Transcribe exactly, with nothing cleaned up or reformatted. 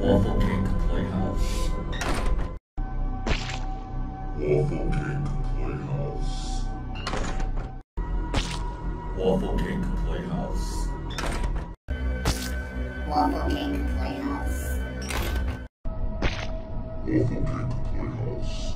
Wafflecake Playhouse. Wafflecake Playhouse. Wafflecake Playhouse. Wafflecake Playhouse. Wafflecake Playhouse.